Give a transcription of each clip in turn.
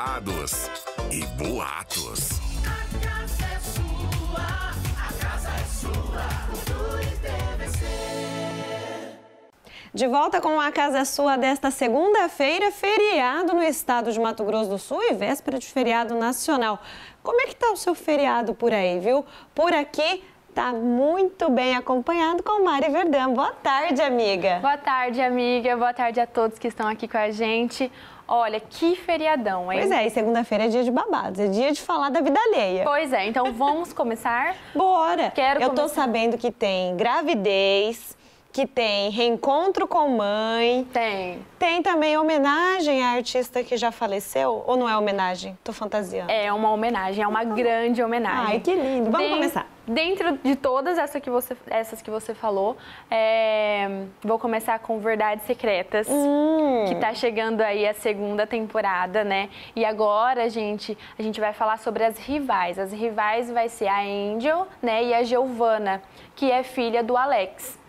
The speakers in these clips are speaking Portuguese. boados e boatos. A casa é sua, a casa é sua, Cultura e TVC. De volta com A Casa é Sua desta segunda-feira, feriado no estado de Mato Grosso do Sul e véspera de feriado nacional. Como é que tá o seu feriado por aí, viu? Por aqui... Tá muito bem acompanhado com Mari Verdão. Boa tarde, amiga. Boa tarde, amiga. Boa tarde a todos que estão aqui com a gente. Olha, que feriadão, hein? Pois é, e segunda-feira é dia de babados, é dia de falar da vida alheia. Pois é, então vamos começar? Bora! Eu tô sabendo que tem gravidez, que tem reencontro com mãe. Tem também homenagem à artista que já faleceu? Ou não é homenagem? Tô fantasiando. É uma homenagem, é uma grande homenagem. Ai, que lindo. Vamos começar. Dentro de todas essas que você falou, vou começar com Verdades Secretas, que tá chegando aí a segunda temporada, né? E agora, gente, a gente vai falar sobre as rivais. As rivais vai ser a Angel, né, e a Giovanna, que é filha do Alex.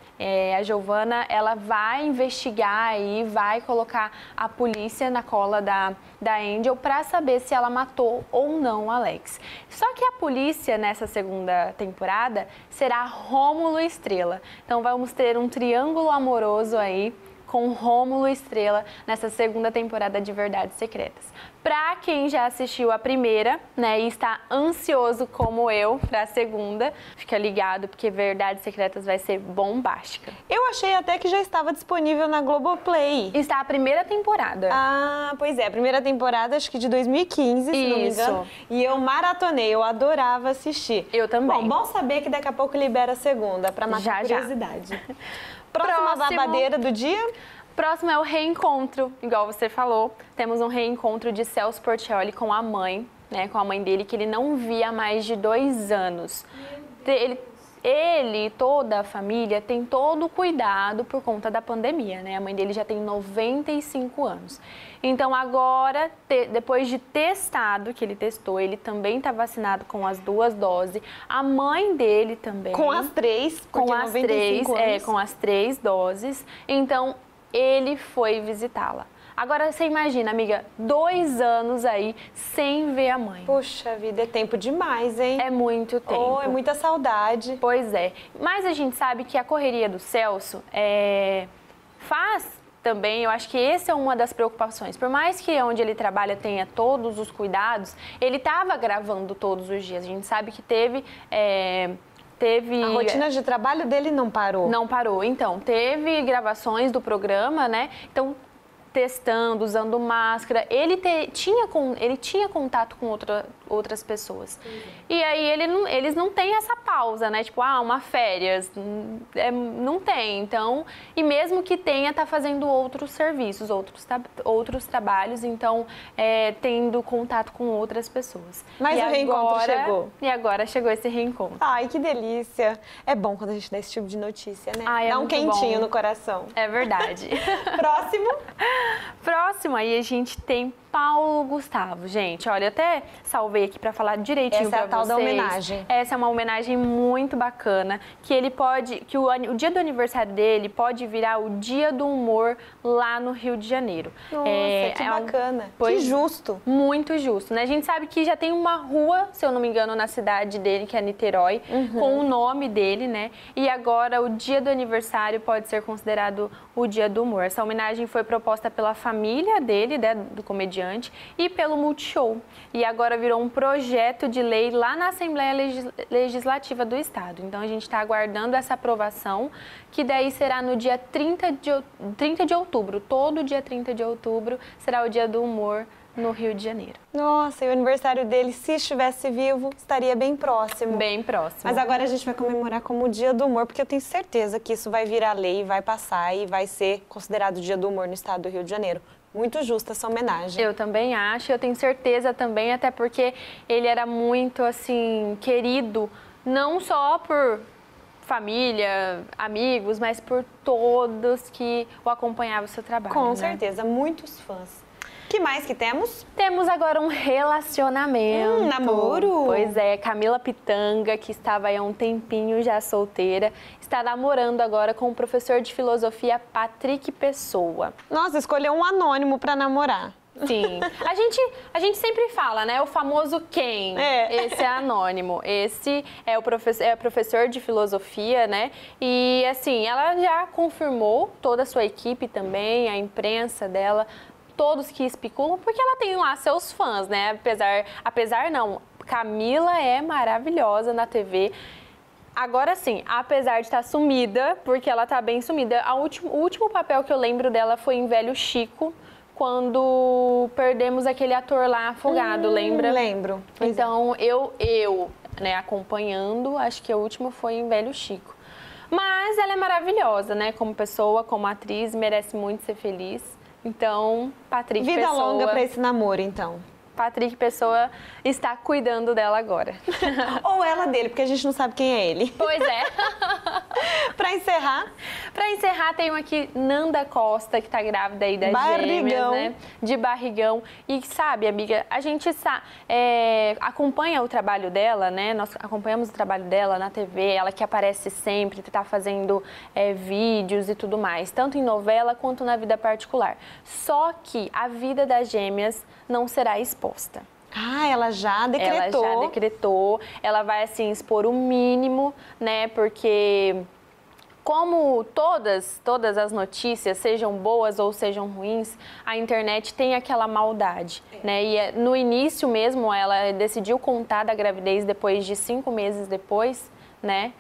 A Giovanna, ela vai investigar e vai colocar a polícia na cola da Angel para saber se ela matou ou não o Alex. Só que a polícia nessa segunda temporada será Rômulo Estrela. Então vamos ter um triângulo amoroso aí com Rômulo Estrela nessa segunda temporada de Verdades Secretas. Para quem já assistiu a primeira, né, e está ansioso como eu para a segunda, fica ligado porque Verdades Secretas vai ser bombástica. Eu achei até que já estava disponível na Globoplay. Está a primeira temporada. Ah, pois é, a primeira temporada acho que de 2015, se não me engano. E eu maratonei, eu adorava assistir. Eu também. Bom saber que daqui a pouco libera a segunda para matar a curiosidade. Já. Próxima babadeira do dia? Próximo é o reencontro, igual você falou. Temos um reencontro de Celso Portiolli com a mãe, né? Com a mãe dele, que ele não via há mais de 2 anos. Ele e toda a família tem todo o cuidado por conta da pandemia, né? A mãe dele já tem 95 anos. Então agora, depois de testado, que ele testou, ele também está vacinado com as 2 doses. A mãe dele também. Com as 3, com as 3, com as 3 doses. Então ele foi visitá-la. Agora você imagina, amiga, 2 anos aí sem ver a mãe. Puxa vida, é tempo demais, hein? É muito tempo. Oh, é muita saudade. Pois é. Mas a gente sabe que a correria do Celso faz também, eu acho que essa é uma das preocupações. Por mais que onde ele trabalha tenha todos os cuidados, ele estava gravando todos os dias. A gente sabe que teve... A rotina de trabalho dele não parou. Não parou. Então, teve gravações do programa, né? Então, testando, usando máscara. Ele tinha contato com outras pessoas. Sim. E aí, eles não têm essa pausa, né? Tipo, uma férias. Não tem. Então, e mesmo que tenha, tá fazendo outros serviços, outros trabalhos. Então, tendo contato com outras pessoas. Mas o reencontro chegou. E agora chegou esse reencontro. Ai, que delícia. É bom quando a gente dá esse tipo de notícia, né? Ai, dá um quentinho no coração. É verdade. Próximo... Próximo aí a gente tem Paulo Gustavo, gente. Olha, eu até salvei aqui para falar direitinho para vocês. Essa é a tal da homenagem. Essa é uma homenagem muito bacana, que ele pode, que o dia do aniversário dele pode virar o dia do humor lá no Rio de Janeiro. Nossa, que bacana. Que justo. Muito justo, né? A gente sabe que já tem uma rua, se eu não me engano, na cidade dele, que é Niterói, com o nome dele, né? E agora o dia do aniversário pode ser considerado o dia do humor. Essa homenagem foi proposta pela família dele, né, do comediante, e pelo Multishow. E agora virou um projeto de lei lá na Assembleia Legislativa do Estado. Então, a gente está aguardando essa aprovação, que daí será no dia 30 de outubro. Todo dia 30 de outubro será o Dia do Humor no Rio de Janeiro. Nossa, e o aniversário dele, se estivesse vivo, estaria bem próximo. Bem próximo. Mas agora a gente vai comemorar como o Dia do Humor, porque eu tenho certeza que isso vai virar lei, vai passar e vai ser considerado o Dia do Humor no Estado do Rio de Janeiro. Muito justa essa homenagem. Eu também acho, eu tenho certeza também, até porque ele era muito, assim, querido, não só por família, amigos, mas por todos que o acompanhavam o seu trabalho. Com certeza, muitos fãs. O que mais que temos? Temos agora um relacionamento. Um namoro? Pois é, Camila Pitanga, que estava aí há um tempinho já solteira, está namorando agora com o professor de filosofia Patrick Pessoa. Nossa, escolheu um anônimo para namorar. Sim. A gente sempre fala, né? O famoso quem? É. Esse é anônimo. Esse é o professor de filosofia, né? E, assim, ela já confirmou toda a sua equipe também, a imprensa dela, todos que especulam, porque ela tem lá seus fãs, né? Apesar não, Camila é maravilhosa na TV. Agora sim, apesar de estar sumida, porque ela tá bem sumida, o último papel que eu lembro dela foi em Velho Chico, quando perdemos aquele ator lá afogado, lembra? Lembro. Então, eu, né, acompanhando, acho que o último foi em Velho Chico. Mas ela é maravilhosa, né, como pessoa, como atriz, merece muito ser feliz. Então, Patrick Pessoa... Vida longa pra esse namoro, então. Patrick Pessoa está cuidando dela agora. Ou ela dele, porque a gente não sabe quem é ele. Pois é. Pra encerrar, tenho aqui Nanda Costa, que tá grávida aí das gêmeas, né? De barrigão. E sabe, amiga, a gente acompanha o trabalho dela, né? Nós acompanhamos o trabalho dela na TV, ela que aparece sempre, que tá fazendo vídeos e tudo mais, tanto em novela quanto na vida particular. Só que a vida das gêmeas não será exposta. Ah, ela já decretou. Ela já decretou. Ela vai, assim, expor o mínimo, né? Porque, como todas as notícias, sejam boas ou sejam ruins, a internet tem aquela maldade, né? E no início mesmo, ela decidiu contar da gravidez depois de 5 meses depois, né?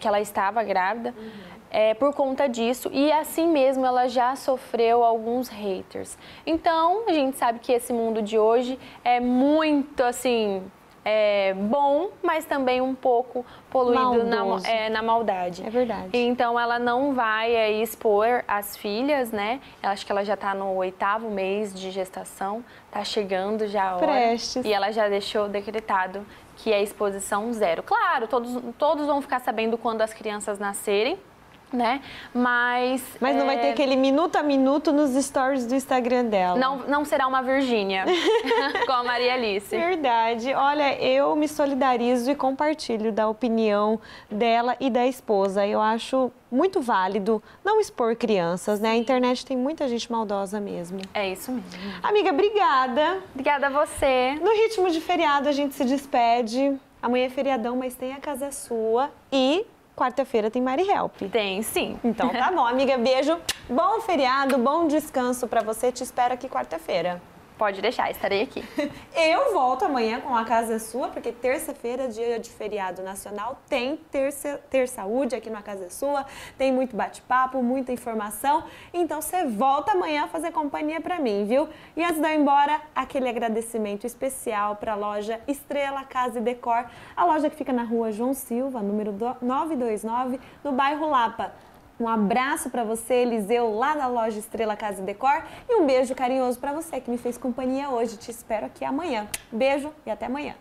Que ela estava grávida. Uhum. Por conta disso, e assim mesmo ela já sofreu alguns haters. Então, a gente sabe que esse mundo de hoje é muito, assim, bom, mas também um pouco poluído na maldade. É verdade. Então, ela não vai expor as filhas, né? Eu acho que ela já tá no 8º mês de gestação, tá chegando já a hora. Prestes. E ela já deixou decretado que é exposição zero. Claro, todos vão ficar sabendo quando as crianças nascerem, né? Mas não vai ter aquele minuto a minuto nos stories do Instagram dela. Não será uma Virgínia com a Maria Alice. Verdade. Olha, eu me solidarizo e compartilho da opinião dela e da esposa. Eu acho muito válido não expor crianças, né? A internet tem muita gente maldosa mesmo. É isso mesmo. Amiga, obrigada. Obrigada a você. No ritmo de feriado a gente se despede. Amanhã é feriadão, mas tem A Casa É Sua e... quarta-feira tem Mari Help. Tem, sim. Então tá bom, amiga. Beijo. Bom feriado, bom descanso pra você. Te espero aqui quarta-feira. Pode deixar, estarei aqui. Eu volto amanhã com A Casa É Sua, porque terça-feira, dia de feriado nacional, tem Ter Saúde aqui no A Casa É Sua. Tem muito bate-papo, muita informação. Então você volta amanhã a fazer companhia pra mim, viu? E antes de eu ir embora, aquele agradecimento especial pra loja Estrela Casa e Decor, a loja que fica na rua João Silva, número 929, no bairro Lapa. Um abraço para você, Eliseu, lá da loja Estrela Casa e Decor. E um beijo carinhoso para você que me fez companhia hoje. Te espero aqui amanhã. Beijo e até amanhã.